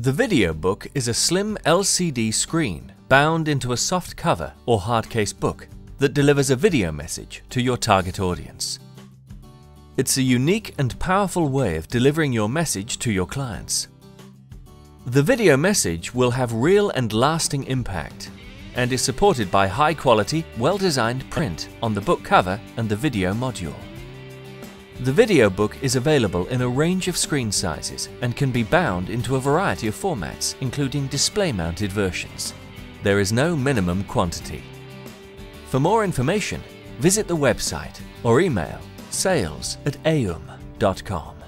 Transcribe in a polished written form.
The video book is a slim LCD screen bound into a soft cover or hardcase book that delivers a video message to your target audience. It's a unique and powerful way of delivering your message to your clients. The video message will have real and lasting impact and is supported by high-quality, well-designed print on the book cover and the video module. The video book is available in a range of screen sizes and can be bound into a variety of formats, including display-mounted versions. There is no minimum quantity. For more information, visit the website or email sales@aeium.com.